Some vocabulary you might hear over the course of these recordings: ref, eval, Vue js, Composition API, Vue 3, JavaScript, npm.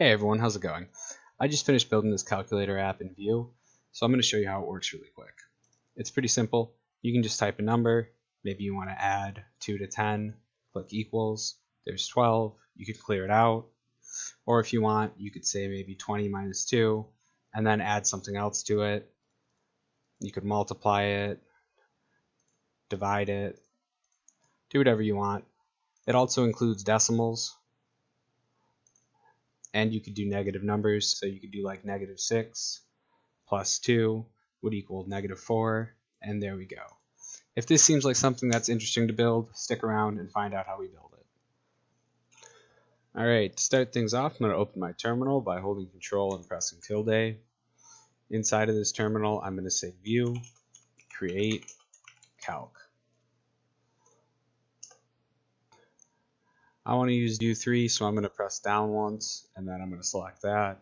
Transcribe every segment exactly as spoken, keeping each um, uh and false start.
Hey everyone, how's it going? I just finished building this calculator app in Vue, so I'm going to show you how it works really quick. It's pretty simple. You can just type a number. Maybe you want to add two to ten, click equals, there's twelve, you could clear it out. Or if you want, you could say maybe twenty minus two, and then add something else to it. You could multiply it, divide it, do whatever you want. It also includes decimals. And you could do negative numbers, so you could do like negative six plus two would equal negative four, and there we go. If this seems like something that's interesting to build, stick around and find out how we build it. Alright, to start things off, I'm going to open my terminal by holding control and pressing tilde. Inside of this terminal, I'm going to say view, create, calc. I want to use Vue three, so I'm going to press down once, and then I'm going to select that.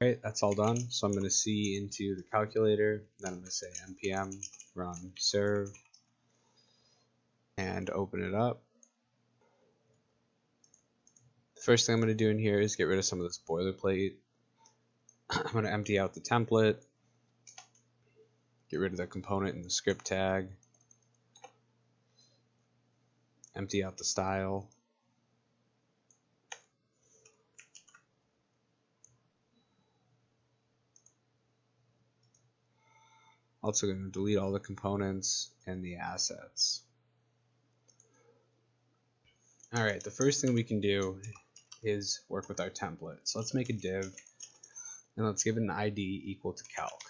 Alright, that's all done. So I'm going to see into the calculator, then I'm going to say npm run serve, and open it up. The first thing I'm going to do in here is get rid of some of this boilerplate. I'm going to empty out the template, get rid of the component and the script tag. Empty out the style. Also going to delete all the components and the assets. Alright, the first thing we can do is work with our template. So let's make a div and let's give it an I D equal to calc.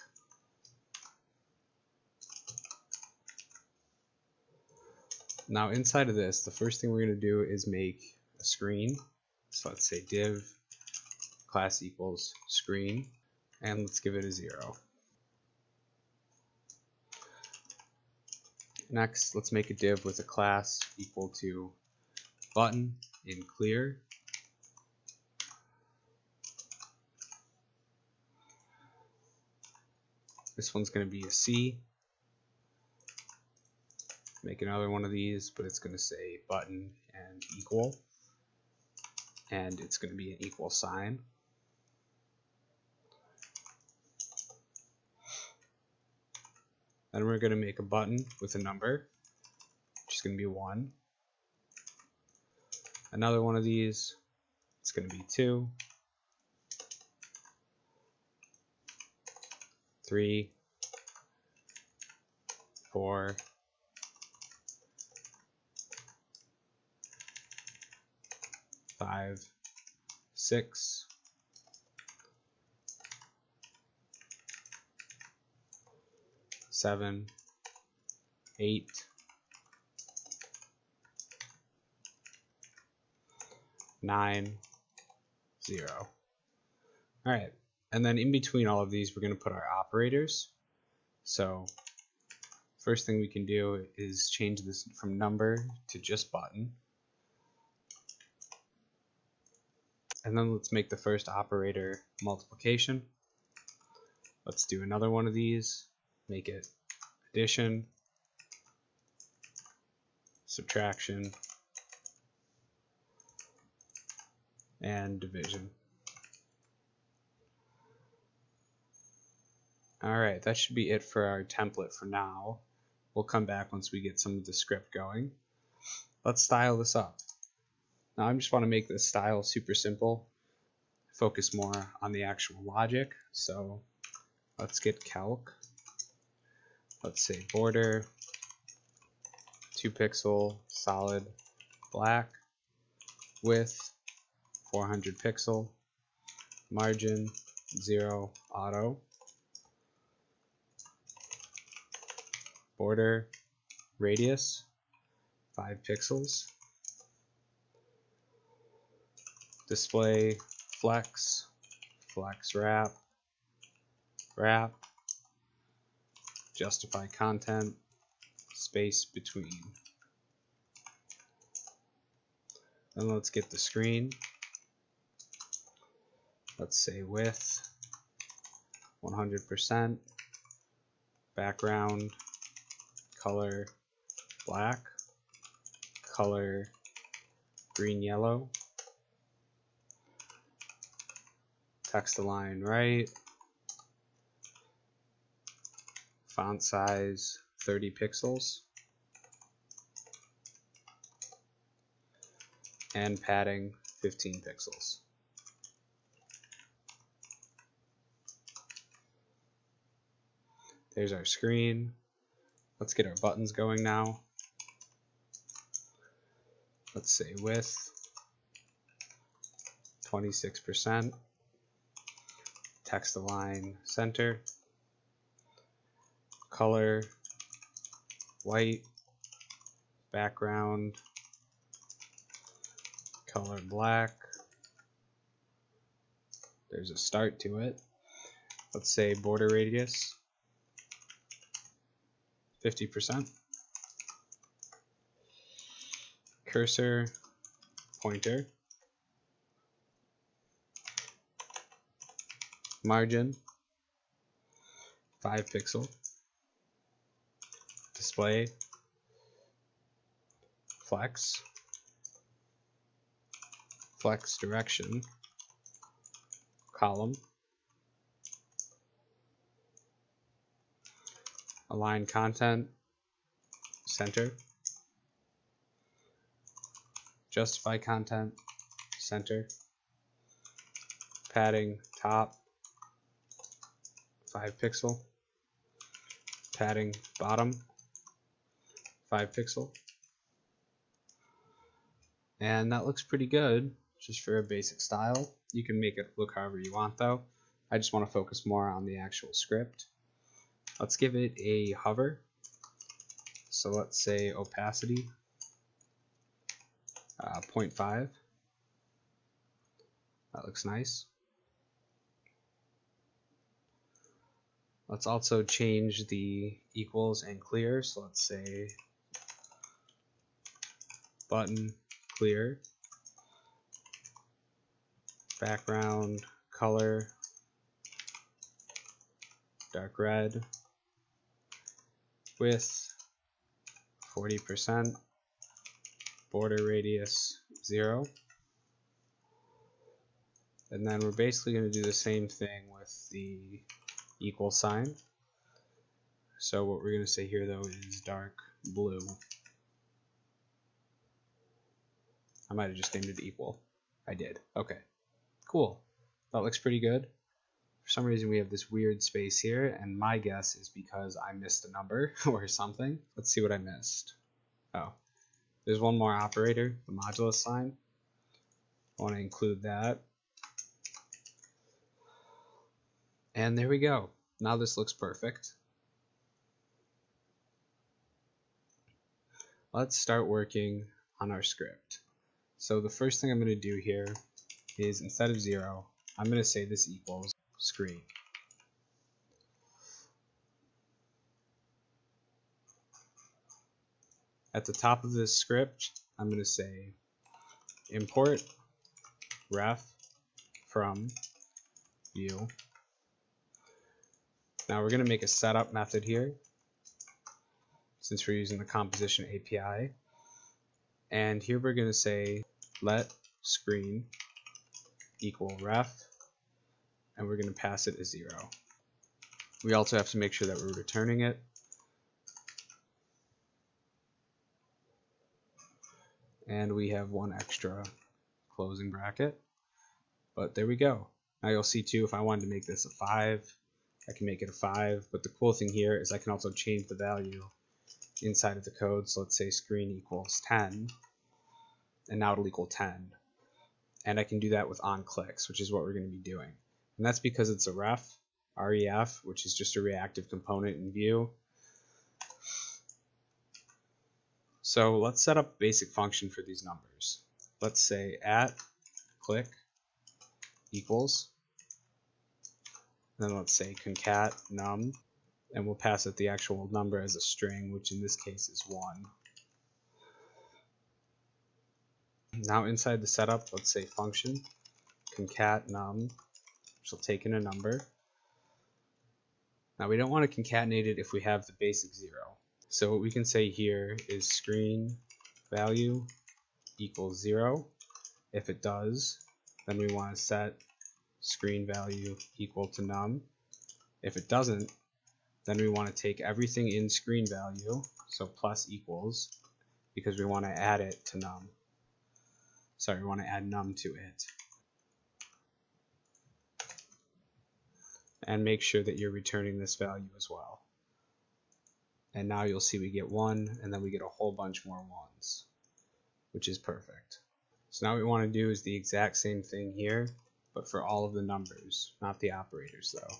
Now inside of this, the first thing we're going to do is make a screen. So let's say div class equals screen, and let's give it a zero. Next, let's make a div with a class equal to button in clear. This one's going to be a C. Make another one of these, but it's going to say button and equal, and it's going to be an equal sign. Then we're going to make a button with a number, which is going to be one. Another one of these, it's going to be two, three, four, Five, six, seven, eight, nine, zero. All right, and then in between all of these, we're going to put our operators. So first thing we can do is change this from number to just button. And then let's make the first operator multiplication. Let's do another one of these, make it addition, subtraction, and division. Alright, that should be it for our template for now. We'll come back once we get some of the script going. Let's style this up. Now I just want to make this style super simple, focus more on the actual logic. So let's get calc, let's say border, two pixel, solid, black, width, four hundred pixel, margin, zero, auto, border, radius, five pixels, display, flex, flex wrap, wrap, justify content, space between. Then let's get the screen. Let's say width, one hundred percent, background, color, black, color, green, yellow. text align right, font size thirty pixels, and padding fifteen pixels. There's our screen. Let's get our buttons going now. Let's say width twenty-six percent, text align center, color white, background color black. There's a start to it. Let's say border radius fifty percent, cursor pointer, margin five pixel, display flex, flex direction, column, align content, center, justify content, center, padding top, five pixel, padding bottom, five pixel. And that looks pretty good just for a basic style. You can make it look however you want though. I just want to focus more on the actual script. Let's give it a hover. So let's say opacity uh, zero point five. That looks nice. Let's also change the equals and clear. So let's say button clear, background color dark red, width forty percent, border radius zero. And then we're basically going to do the same thing with the equal sign. So what we're going to say here though is dark blue. I might have just named it equal. I did. Okay, cool. That looks pretty good. For some reason we have this weird space here, and my guess is because I missed a number or something. Let's see what I missed. Oh, there's one more operator, the modulus sign. I want to include that. And there we go. Now this looks perfect. Let's start working on our script. So the first thing I'm going to do here is, instead of zero, I'm going to say this equals screen. At the top of this script, I'm going to say import ref from Vue. Now we're going to make a setup method here, since we're using the composition A P I. And here we're going to say let screen equal ref, and we're going to pass it a zero. We also have to make sure that we're returning it. And we have one extra closing bracket. But there we go. Now you'll see too, if I wanted to make this a five, I can make it a five. But the cool thing here is I can also change the value inside of the code. So let's say screen equals ten, and now it'll equal ten. And I can do that with on clicks, which is what we're going to be doing. And that's because it's a ref, ref, which is just a reactive component in Vue. So let's set up basic function for these numbers. Let's say at click equals, then let's say concat num, and we'll pass it the actual number as a string, which in this case is one. Now inside the setup, let's say function concat num, which will take in a number. Now we don't want to concatenate it if we have the basic zero. So what we can say here is screen value equals zero. If it does, then we want to set screen value equal to num. If it doesn't, then we want to take everything in screen value, so plus equals, because we want to add it to num. Sorry, we want to add num to it. And make sure that you're returning this value as well. And now you'll see we get one, and then we get a whole bunch more ones, which is perfect. So now what we want to do is the exact same thing here, but for all of the numbers, not the operators though.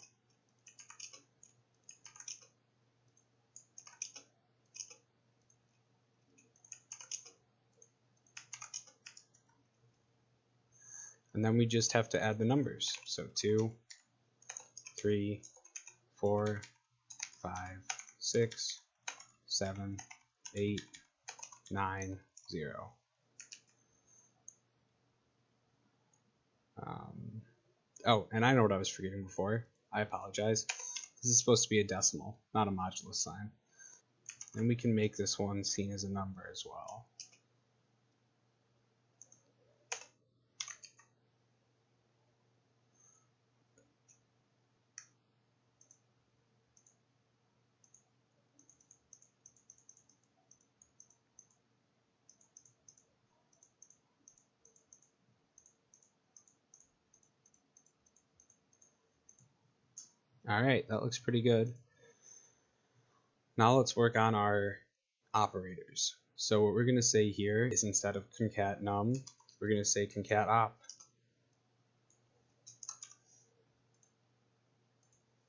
And then we just have to add the numbers. So two, three, four, five, six, seven, eight, nine, zero. Um, oh, and I know what I was forgetting before. I apologize. This is supposed to be a decimal, not a modulus sign. And we can make this one seen as a number as well. Alright, that looks pretty good. Now let's work on our operators. So what we're going to say here is instead of concat num, we're going to say concat op.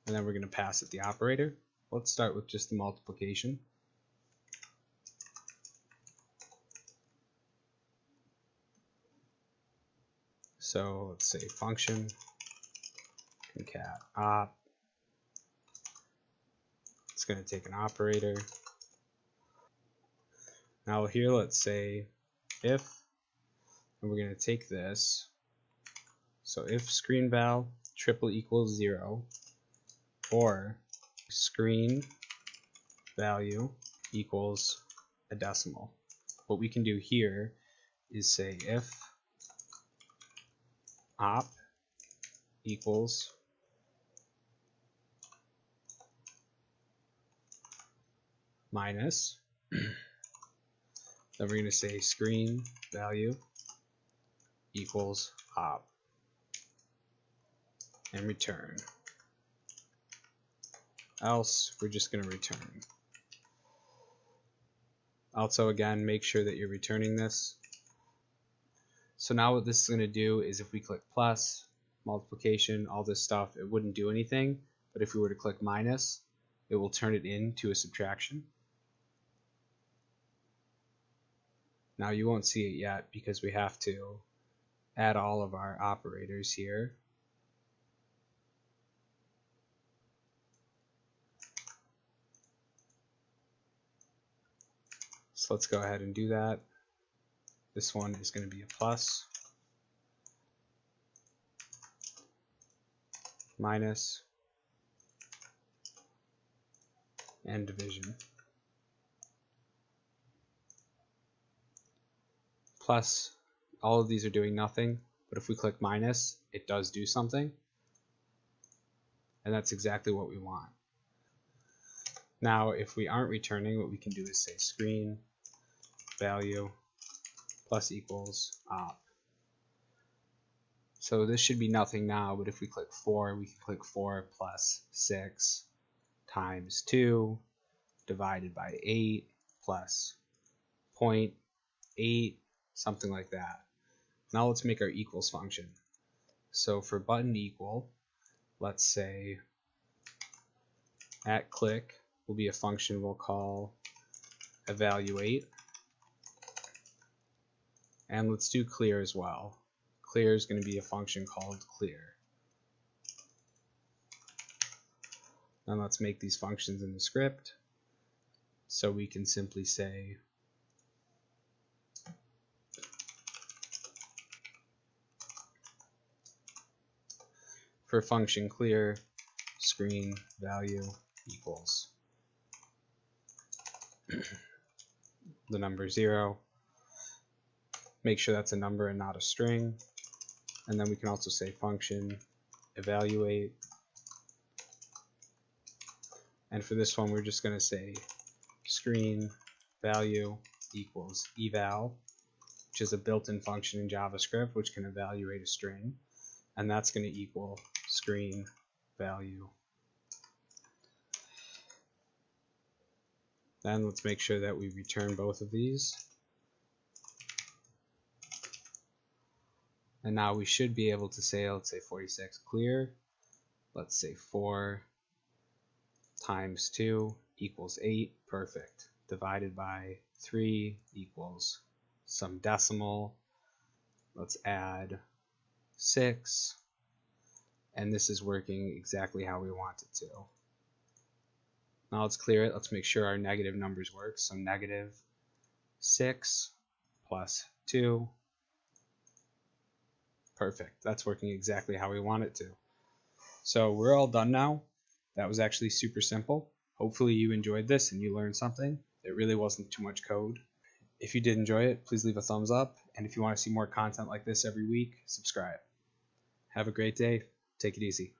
And then we're going to pass it the operator. Let's start with just the multiplication. So let's say function concat op. It's going to take an operator. Now here let's say if, and we're going to take this, so if screen val triple equals zero or screen value equals a decimal. What we can do here is say if op equals minus, then we're going to say screen value equals op and return. Else, we're just going to return. Also, again, make sure that you're returning this. So now what this is going to do is if we click plus, multiplication, all this stuff, it wouldn't do anything. But if we were to click minus, it will turn it into a subtraction. Now you won't see it yet because we have to add all of our operators here. So let's go ahead and do that. This one is going to be a plus, minus, and division. Plus, all of these are doing nothing, but if we click minus, it does do something. And that's exactly what we want. Now, if we aren't returning, what we can do is say screen value plus equals op. So this should be nothing now, but if we click four, we can click four plus six times two divided by eight plus zero point eight. Something like that. Now let's make our equals function. So for button equal, let's say at click will be a function we'll call evaluate. And let's do clear as well. Clear is going to be a function called clear. Then let's make these functions in the script. So we can simply say for function clear, screen value equals the number zero. Make sure that's a number and not a string. And then we can also say function evaluate. And for this one, we're just going to say screen value equals eval, which is a built-in function in JavaScript, which can evaluate a string. And that's going to equal screen value. Then let's make sure that we return both of these. And now we should be able to say, let's say forty-six clear, let's say four times two equals eight, perfect, divided by three equals some decimal, let's add six, and this is working exactly how we want it to. Now let's clear it, let's make sure our negative numbers work, so negative six plus two. Perfect. That's working exactly how we want it to. So we're all done now. That was actually super simple. Hopefully you enjoyed this and you learned something. It really wasn't too much code. If you did enjoy it, please leave a thumbs up. And if you want to see more content like this every week, subscribe. Have a great day. Take it easy.